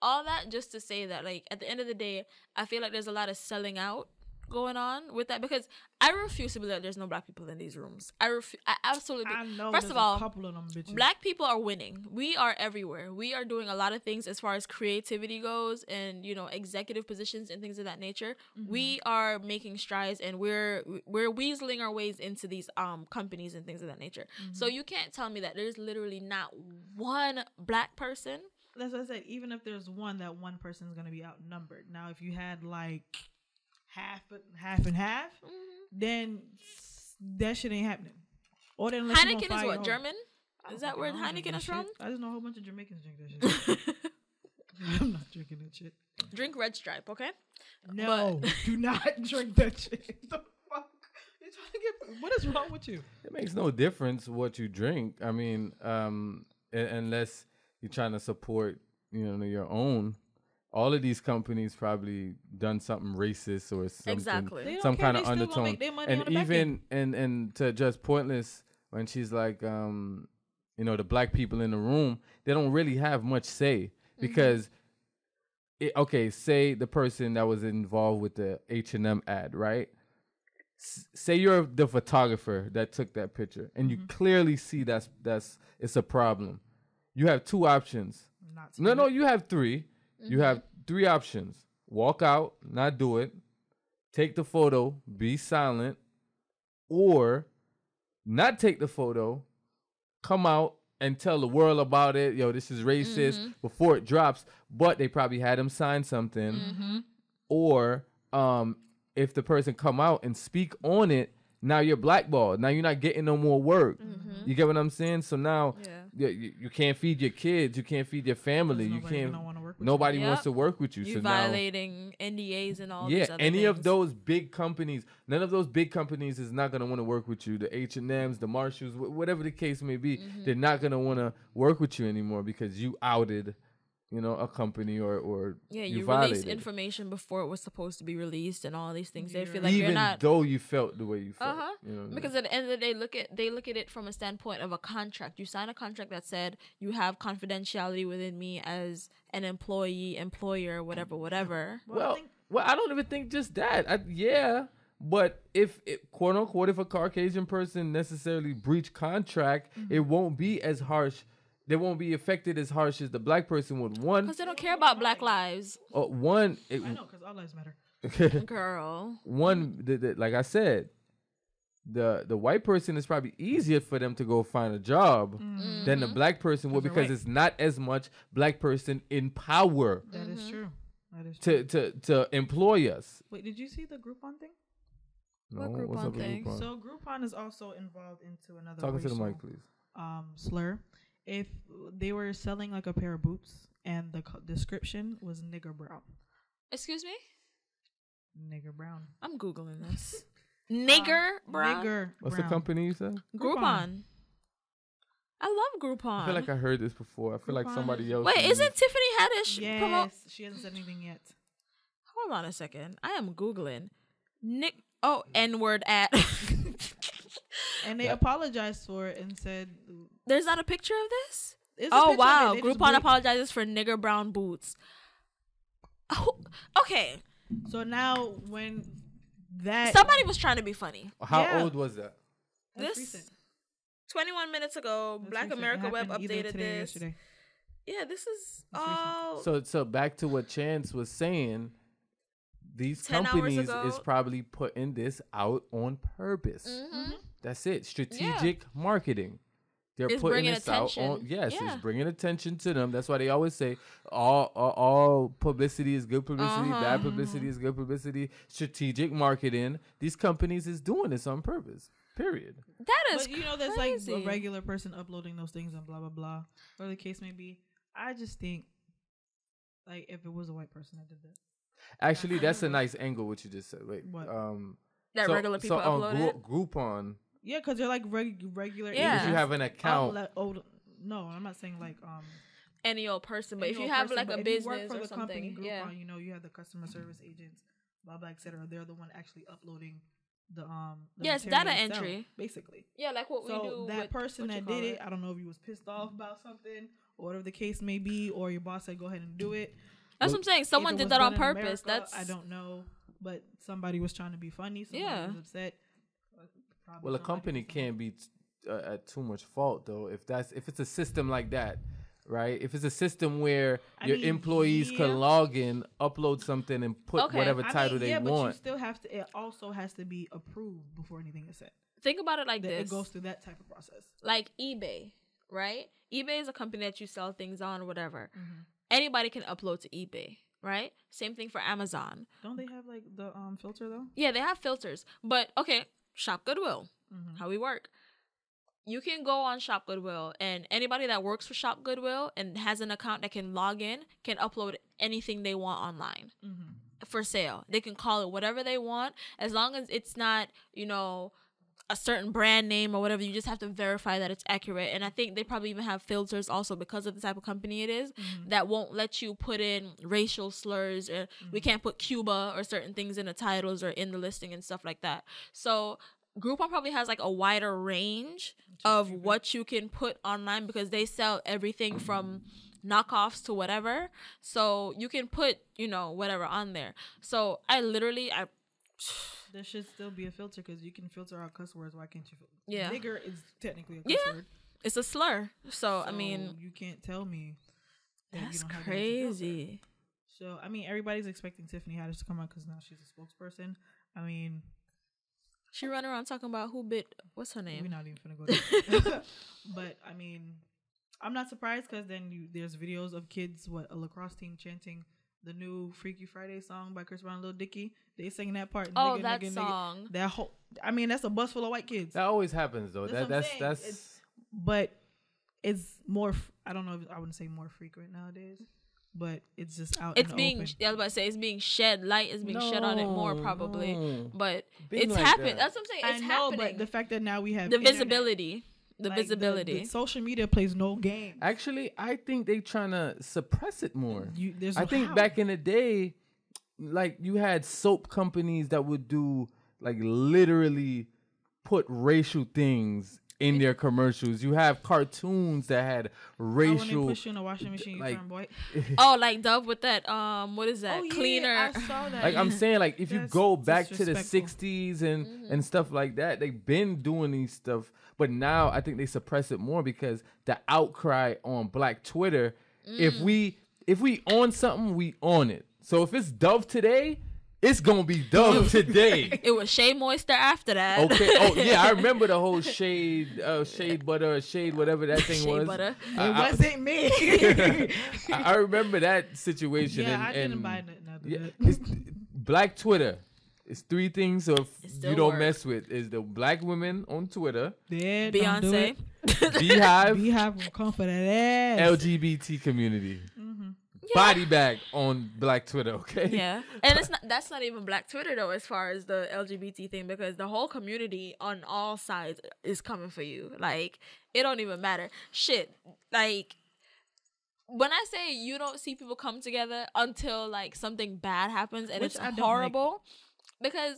all that just to say that, like, at the end of the day, I feel like there's a lot of selling out going on with that, because I refuse to believe that there's no black people in these rooms. I refuse. I absolutely. I know First of all, a couple of them bitches. Black people are winning. We are everywhere. We are doing a lot of things as far as creativity goes, and you know, executive positions and things of that nature. Mm-hmm. We are making strides, and we're we're weaseling our ways into these um companies and things of that nature. Mm-hmm. So you can't tell me that there's literally not one black person. That's what I said. Even if there's one, that one person's gonna be outnumbered. Now, if you had like half half and half, mm-hmm. then that shit ain't happening. Or then Heineken is what, German? Is that where Heineken is from? I just know a whole bunch of Jamaicans drink that shit. I'm not drinking that shit. Drink Red Stripe, okay? No, but do not drink that shit. The fuck? You're trying to get, what is wrong with you? It makes no difference what you drink. I mean, um, unless you're trying to support, you know, your own. All of these companies probably done something racist or something, exactly. some kind of undertone. And even, and, and to just Pointless, when she's like, um, you know, the black people in the room, they don't really have much say because, mm-hmm. it, okay, say the person that was involved with the H and M ad, right? S- say you're the photographer that took that picture and mm-hmm. you clearly see that's, that's, it's a problem. You have two options. No, no, you have three. Mm-hmm. You have three options. Walk out, not do it, take the photo, be silent, or not take the photo, come out and tell the world about it. Yo, this is racist mm-hmm. before it drops, but they probably had him sign something. Mm-hmm. Or um, if the person come out and speak on it, now you're blackballed. Now you're not getting no more work. Mm-hmm. You get what I'm saying? So now yeah. you, you can't feed your kids. You can't feed your family. You can't. Wanna work with nobody you. wants yep. to work with you. You're so violating now, N D As and all yeah, these other any things. Of those big companies. None of those big companies is not going to want to work with you. The H and M's, the Marshalls, whatever the case may be. Mm-hmm. They're not going to want to work with you anymore because you outed, you know, a company or or yeah, you, you released information before it was supposed to be released and all these things. They feel like even you're not, though you felt the way you felt. Uh-huh. You know because I mean? At the end of the day, look at they look at it from a standpoint of a contract. You sign a contract that said you have confidentiality within me as an employee, employer, whatever, whatever. Well, well, I, think, well I don't even think just that. I, yeah, but if it, quote unquote, if a Caucasian person necessarily breach contract, mm-hmm. it won't be as harsh. They won't be affected as harsh as the black person would. One, because they don't care about black lives. Uh, one, it, I know, because all lives matter. Girl. One, the, the, like I said, the the white person is probably easier for them to go find a job mm-hmm. than the black person would, because right. it's not as much black person in power. That mm-hmm. is true. That is true. To to to employ us. Wait, did you see the Groupon thing? No, what Groupon what's up thing? With Groupon? So Groupon is also involved into another talking racial, to the mic, please. Um, slur. If they were selling like a pair of boots and the co description was nigger brown. Excuse me? Nigger brown. I'm Googling this. Nigger um, brown? Nigger What's brown. the company you said? Groupon. Groupon. I love Groupon. I feel like I heard this before. I feel Groupon. like somebody else. Wait, isn't this. Tiffany Haddish? Yes, promote? She hasn't said anything yet. Hold on a second. I am Googling. Nick. Oh, N-word at. And they yeah. apologized for it and said... There's not a picture of this? It's oh, picture, wow. Groupon apologizes for nigger brown boots. Oh, okay. So now when that... Somebody was trying to be funny. How yeah. old was that? That's this recent. twenty-one minutes ago, That's Black recent. America Web updated this. Yeah, this is... Oh. So, so back to what Chance was saying... These companies is probably putting this out on purpose. Mm-hmm. That's it. Strategic yeah. marketing. They're it's putting this attention. out on. Yes, yeah. it's bringing attention to them. That's why they always say all all, all publicity is good publicity. Uh-huh. Bad publicity is good publicity. Strategic marketing. These companies is doing this on purpose. Period. That is But you know, there's like a regular person uploading those things and blah, blah, blah. Or the case may be. I just think like if it was a white person that did that. Actually, that's a nice angle what you just said. Wait, what? Um, that so, regular people so upload it? Groupon. Yeah, because they're like reg regular. Yeah, if you have an account. Like, oh, no, I'm not saying like um any old person, but if you have person, like a business you work for or the something, company, Groupon, yeah, you know, you have the customer service agents, blah blah, et cetera. They're the one actually uploading the um. The yes, data itself, entry, basically. Yeah, like what so we do. That with, person that did it, it, I don't know if you was pissed off about something or whatever the case may be, or your boss said go ahead and do it. That's what I'm saying. Someone did that on purpose. America, That's I don't know, but somebody was trying to be funny. Yeah, was upset. Probably well, a company can't be t uh, at too much fault though. If that's if it's a system like that, right? If it's a system where I your mean, employees yeah. can log in, upload something, and put okay. whatever I title mean, they yeah, want. Yeah, but you still have to. It also has to be approved before anything is said. Think about it like that this: it goes through that type of process, like eBay, right? eBay is a company that you sell things on, or whatever. Mm-hmm. Anybody can upload to eBay, right? Same thing for Amazon. Don't they have like the um filter though? Yeah, they have filters. But okay, Shop Goodwill, mm-hmm. how we work. You can go on Shop Goodwill, and anybody that works for Shop Goodwill and has an account that can log in can upload anything they want online mm-hmm. for sale. They can call it whatever they want, as long as it's not, you know, a certain brand name or whatever. You just have to verify that it's accurate. And I think they probably even have filters also because of the type of company it is mm-hmm. that won't let you put in racial slurs, or mm-hmm. we can't put Cuba or certain things in the titles or in the listing and stuff like that. So Groupon probably has like a wider range of what you can put online because they sell everything mm-hmm. from knockoffs to whatever. So you can put, you know, whatever on there. So I literally... I. There should still be a filter because you can filter out cuss words. Why can't you? Filter? Yeah, nigger is technically a cuss yeah. word. It's a slur. So, so I mean, you can't tell me that that's you don't have crazy. So I mean, everybody's expecting Tiffany Haddish to come out because now she's a spokesperson. I mean, she run around talking about who bit. What's her name? We're not even finna go there. But I mean, I'm not surprised because then you, there's videos of kids, what a lacrosse team chanting the new Freaky Friday song by Chris Brown and Lil Dicky. They singing that part. Oh, nigga, that nigga, song. Nigga. That whole. I mean, that's a bus full of white kids. That always happens, though. That's that, that's, that's but it's more, I don't know if I wouldn't say more frequent nowadays, but it's just out it's in being, the open. I was about to say, it's being shed, light is being no, shed on it more probably, no. but being it's like happened. That. That's what I'm saying, it's I know, happening. But the fact that now we have the internet, visibility, the like visibility. The, the social media plays no game. Actually, I think they trying to suppress it more. You, there's I no think how. Back in the day, like you had soap companies that would do like literally put racial things in their commercials. You have cartoons that had racial. Oh, when they push you in a washing machine, like, turn boy. Oh, like Dove with that. Um, what is that? Oh, yeah, cleaner. I saw that. Like I'm saying, like if that's you go back to the sixties and mm-hmm. and stuff like that, they've been doing these stuff, but now I think they suppress it more because the outcry on Black Twitter. Mm. If we if we on something, we on it. So if it's Dove today, it's gonna be Dove today. It was Shea Moisture after that. Okay. Oh yeah, I remember the whole shade, uh, shade butter, shade whatever that thing shade was. Butter. It I, wasn't me. I, I remember that situation. Yeah, and, I didn't and, buy nothing. Yeah, Black Twitter. It's three things of you don't work. Mess with is the Black women on Twitter. Yeah, Beyonce. Do Beehive. Beehive will come for that ass. L G B T community. Mm-hmm. Yeah. Body bag on Black Twitter, okay? Yeah, and it's not that's not even Black Twitter though, as far as the L G B T thing, because the whole community on all sides is coming for you. Like it don't even matter. Shit, like when I say you don't see people come together until like something bad happens, and which it's I horrible like. Because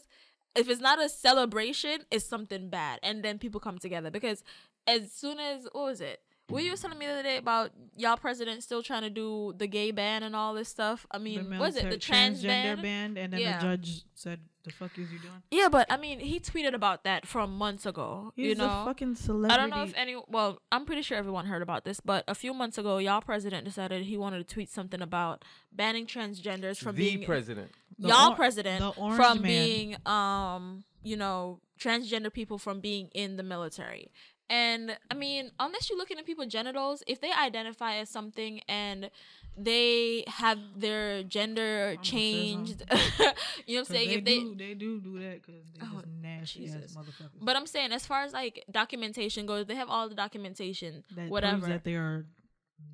if it's not a celebration, it's something bad, and then people come together because as soon as what was it? Were you telling me the other day about y'all president still trying to do the gay ban and all this stuff? I mean, was it the trans ban? ban? And then yeah. the judge said, the fuck is you doing? Yeah, but I mean, he tweeted about that from months ago. He's you know? a fucking celebrity. I don't know if any, well, I'm pretty sure everyone heard about this, but a few months ago, y'all president decided he wanted to tweet something about banning transgenders from the being. President. The y'all or, president. The orange from man. being, um, you know, transgender people from being in the military. And I mean, unless you're looking at people's genitals, if they identify as something and they have their gender I'm changed, you know what I'm saying? They if they do, they do do that because they're oh, just nasty ass motherfuckers. But I'm saying, as far as like documentation goes, they have all the documentation, that whatever that they are,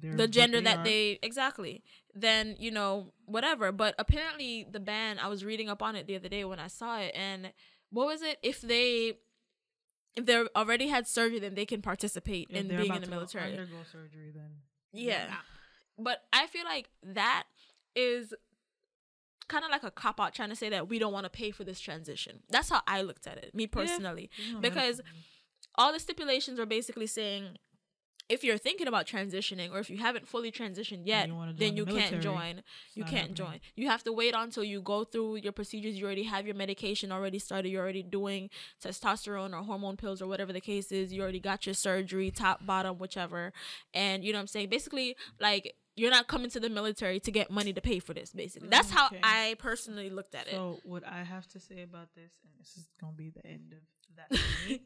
the gender they that are. they exactly. Then you know whatever. But apparently, the ban. I was reading up on it the other day when I saw it, and what was it? If they If they already had surgery, then they can participate if in being in the military. If they're about to undergo surgery, then... Yeah. yeah. But I feel like that is kind of like a cop-out trying to say that we don't want to pay for this transition. That's how I looked at it, me personally. Yeah. Because all the stipulations are basically saying, if you're thinking about transitioning or if you haven't fully transitioned yet, you then you the can't join. It's you can't happening. join. You have to wait until you go through your procedures. You already have your medication already started. You're already doing testosterone or hormone pills or whatever the case is. You already got your surgery, top, bottom, whichever. And you know what I'm saying? Basically, like, you're not coming to the military to get money to pay for this, basically. That's okay. how I personally looked at so it. So what I have to say about this, and this is going to be the end of that for me,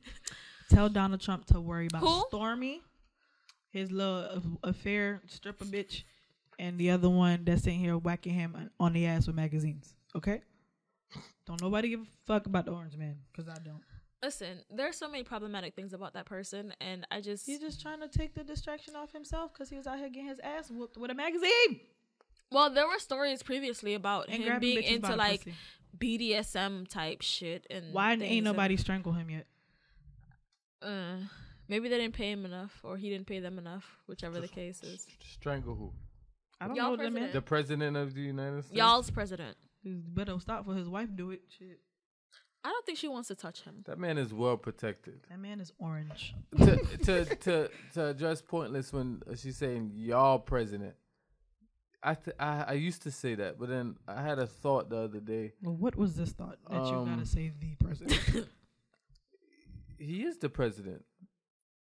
tell Donald Trump to worry about Who? Stormy. His little affair, stripper bitch, and the other one that's in here whacking him on the ass with magazines. Okay? Don't nobody give a fuck about the orange man, because I don't. Listen, there's so many problematic things about that person, and I just... He's just trying to take the distraction off himself, because he was out here getting his ass whooped with a magazine! Well, there were stories previously about and him being into, like, B D S M type shit. And why ain't nobody strangle him yet? Uh... Maybe they didn't pay him enough, or he didn't pay them enough, whichever the case is. Strangle who? I don't Y'all know president. What the president of the United States. Y'all's president. He better stop for his wife do it. Shit. I don't think she wants to touch him. That man is well protected. That man is orange. to, to to to address Pointless when she's saying y'all president. I, th- I I used to say that, but then I had a thought the other day. Well, what was this thought that um, you gotta say the president? He is the president.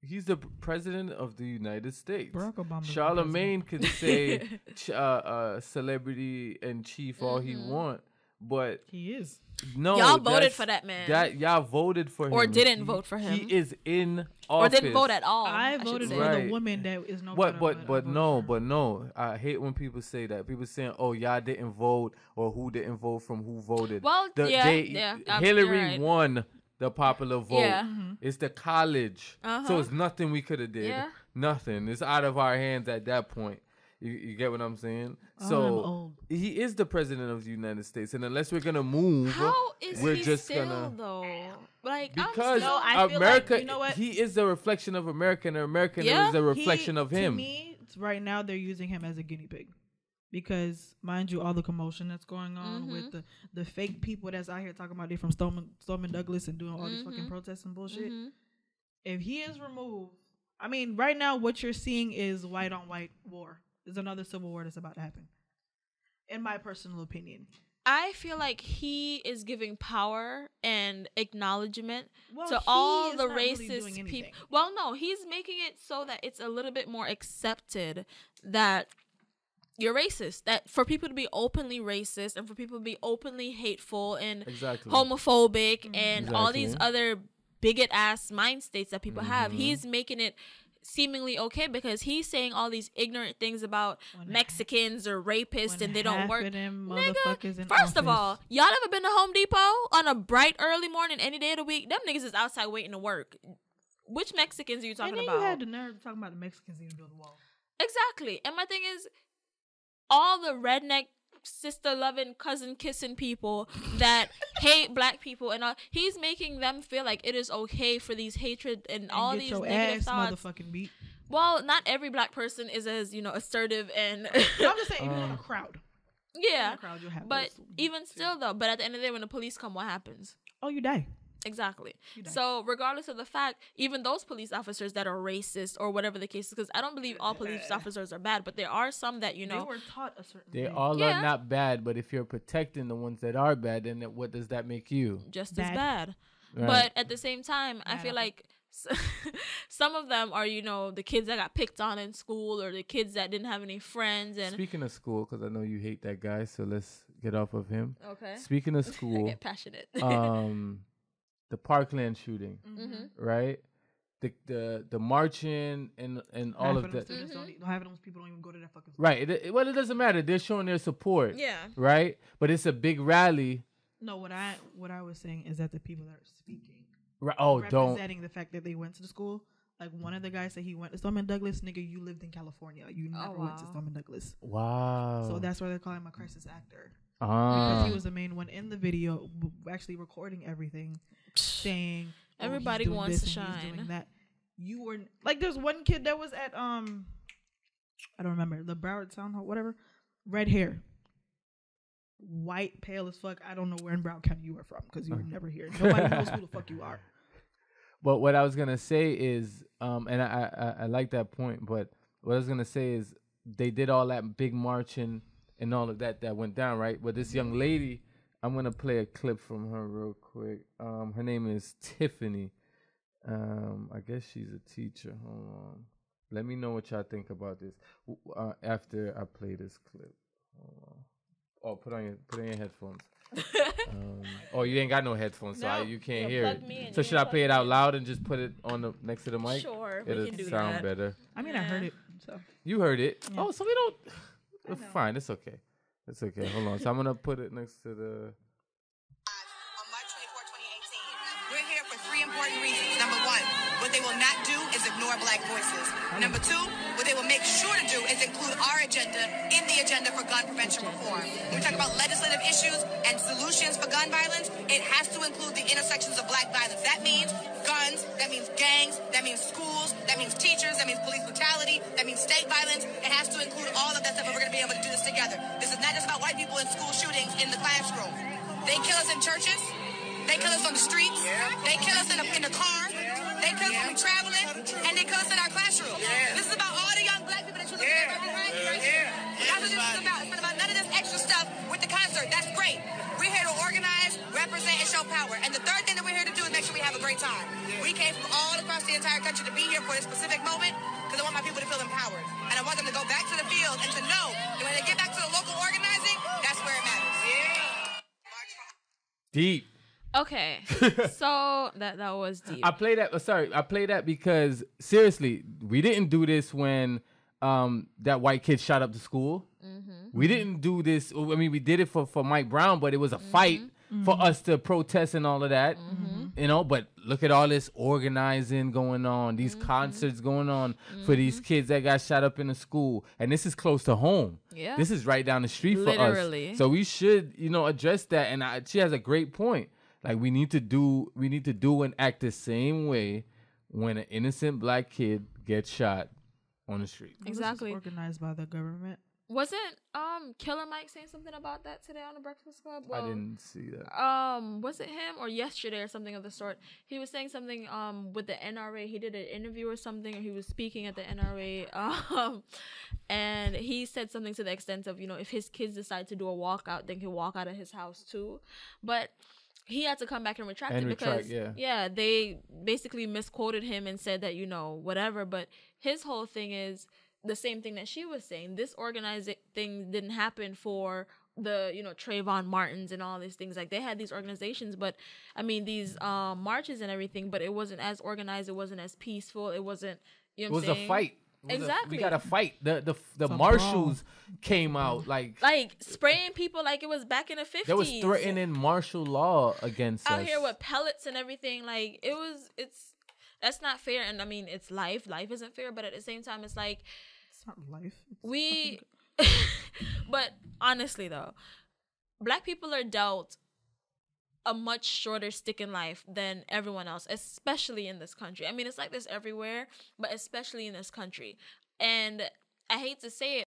He's the president of the United States. Barack Obama. Charlemagne could say ch- uh, uh, celebrity and chief all mm-hmm. he want, but he is. No, y'all voted for that man. That y'all voted for or him, or didn't he, vote for him. He is in office, or didn't vote at all. I, I voted for right. the woman that is no. But but but no, but no. I hate when people say that. People saying, "Oh, y'all didn't vote," or "Who didn't vote from who voted?" Well, the, yeah, they, yeah, Hillary right. won. the popular vote. Yeah. It's the college. Uh-huh. So it's nothing we could have did. Yeah. Nothing. It's out of our hands at that point. You, you get what I'm saying? Oh, so I'm old. He is the president of the United States, and unless we're gonna move, how is we're he just still gonna, though? Like because I'm, no, I feel America, like, you know what? He is the reflection of America, and America yeah, is a reflection he, of him. To me, right now they're using him as a guinea pig. Because, mind you, all the commotion that's going on mm-hmm. with the, the fake people that's out here talking about they from Stoneman, Stoneman Douglas and doing all mm-hmm. these fucking protests and bullshit. Mm-hmm. If he is removed, I mean, right now what you're seeing is white on white war. There's another civil war that's about to happen. In my personal opinion. I feel like he is giving power and acknowledgement well, to all the racist really people. Well, no, he's making it so that it's a little bit more accepted that... you're racist. That for people to be openly racist and for people to be openly hateful and exactly. homophobic mm-hmm. and exactly. all these other bigot ass mind states that people mm-hmm. have. He's making it seemingly okay because he's saying all these ignorant things about when Mexicans or rapists and they don't work. Nigga, first of all, y'all ever been to Home Depot on a bright early morning any day of the week? Them niggas is outside waiting to work. Which Mexicans are you talking and then about? You had the nerve talking about the Mexicans even build the wall. Exactly. And my thing is, all the redneck, sister-loving, cousin-kissing people that hate black people, and all, he's making them feel like it is okay for these hatred and, and all these negative ass thoughts. Motherfucking beat. Well, not every black person is as, you know, assertive and... I'm just saying, um, even in a crowd. Yeah. In a crowd, you'll have but even too. Still, though, but at the end of the day, when the police come, what happens? Oh, you die. Exactly. So regardless of the fact, even those police officers that are racist or whatever the case is, because I don't believe all police officers are bad, but there are some that, you know, they were taught a certain they thing. all yeah. are not bad, but if you're protecting the ones that are bad, then what does that make you? Just bad. as bad. Right. But at the same time, bad. I feel like some of them are, you know, the kids that got picked on in school or the kids that didn't have any friends. And speaking of school, because I know you hate that guy, so let's get off of him. Okay. Speaking of school, I get passionate. um. The Parkland shooting, mm-hmm. right? The the the marching and and all of that. Mm-hmm. Don't, don't have those people don't even go to that fucking school. Right. It, it, well, it doesn't matter. They're showing their support. Yeah. Right. But it's a big rally. No, what I what I was saying is that the people that are speaking, right? Oh, representing don't. the fact that they went to the school. Like one of the guys said he went to Stoneman Douglas. Nigga, you lived in California. You never oh, wow. went to Stoneman Douglas. Wow. So that's why they're calling him a crisis actor. Ah. Because he was the main one in the video, actually recording everything. Saying oh, everybody wants to shine. Doing that. You were like, there's one kid that was at um, I don't remember the Broward Town Hall, whatever. Red hair, white, pale as fuck. I don't know where in Broward County you were from because you were never here. Nobody knows who the fuck you are. But what I was gonna say is, um, and I, I I like that point. But what I was gonna say is they did all that big marching and all of that that went down, right? But this young lady. I'm going to play a clip from her real quick. Um, her name is Tiffany. Um, I guess she's a teacher. Hold on. Let me know what y'all think about this uh, after I play this clip. Hold on. Oh, put on your put on your headphones. um, oh, you ain't got no headphones, so no. I, you can't yeah, hear it. So should I play it out loud and just put it on the next to the mic? Sure, It'll we can do sound that. better. I mean, yeah. I heard it. So. You heard it. Yeah. Oh, so we don't. Well, fine, it's okay. It's okay. Hold on. So I'm going to put it next to the... On March twenty-fourth, twenty eighteen, we're here for three important reasons. Number one, what they will not do is ignore black voices. Number two, what they will make sure to do is include our agenda in the agenda for gun prevention reform. When we talk about legislative issues and solutions for gun violence, it has to include the intersections of black violence. That means guns, that means gangs, that means schools, that means teachers, that means police brutality, that means state violence. It has to include all of that stuff if we're going to be able to do this together. This is not just about white people in school shootings in the classroom. They kill us in churches. They kill us on the streets. They kill us in the, in the car. They kill us when we're traveling. And they kill us in our classroom. This is about all the young black people that you look at every right here. That's what this is about. It's not about none of this extra stuff with the concert. That's great. We're here to organize, represent, and show power. And the third thing that we're here to do is make sure we have a great time. We came from all across the entire country to be here for this specific moment because I want my people to feel empowered. And I want them to go back to the field and to know that when they get back to the local organizing, that's where it matters. Deep. Okay. So that that was deep. I play that sorry, I play that because seriously, we didn't do this when um that white kid shot up the school. Mm-hmm. We didn't do this. I mean, we did it for, for Mike Brown, but it was a mm-hmm. fight mm-hmm. for us to protest and all of that. Mm-hmm. you know, but look at all this organizing going on, these mm-hmm. concerts going on mm-hmm. for these kids that got shot up in the school. And this is close to home. Yeah. This is right down the street Literally. for us. So we should, you know, address that. And I, she has a great point. Like, we need to do, we need to do and act the same way when an innocent black kid gets shot on the street. Exactly. Well, this is organized by the government. Wasn't um Killer Mike saying something about that today on the Breakfast Club? Well, I didn't see that. Um, was it him or yesterday or something of the sort? He was saying something um with the N R A. He did an interview or something, or he was speaking at the N R A. Um, and he said something to the extent of, you know, if his kids decide to do a walkout, they can walk out of his house too. But he had to come back and retract and it retract, because yeah. yeah, they basically misquoted him and said that, you know, whatever. But his whole thing is the same thing that she was saying. This organizing thing didn't happen for the, you know, Trayvon Martins and all these things. Like, they had these organizations, but I mean, these um, marches and everything, but it wasn't as organized. It wasn't as peaceful. It wasn't, you know what I'm saying? It was a fight. Was exactly. A, we got to fight. The the the so marshals wrong. came out like like spraying people like it was back in the fifties. There was threatening martial law against out us. Out here with pellets and everything. Like, it was, it's, that's not fair. And I mean, it's life. Life isn't fair. But at the same time, it's like, it's not life. It's we, but honestly though, black people are dealt a much shorter stick in life than everyone else, especially in this country. I mean, it's like this everywhere, but especially in this country. And I hate to say it,